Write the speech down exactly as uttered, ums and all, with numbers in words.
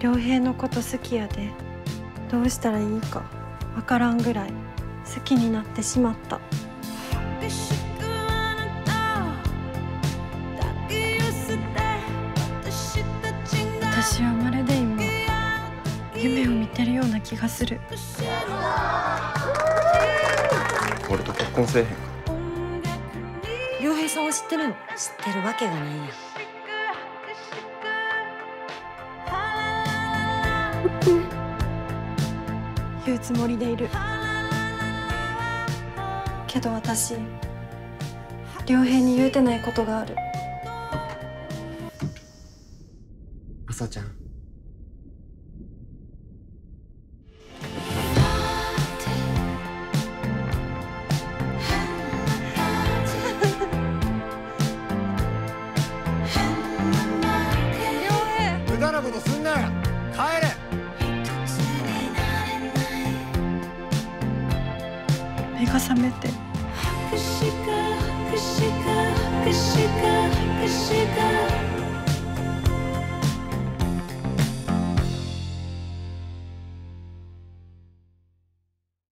良平のこと好きやで、どうしたらいいかわからんぐらい好きになってしまった。私はまるで今夢を見てるような気がする。俺と結婚せえへんか。良平さんを知ってるの？知ってるわけがないやん。言うつもりでいるけど、私良平に言うてないことがある。あさちゃん、無駄なことすんなよ。帰れ。目が覚めて。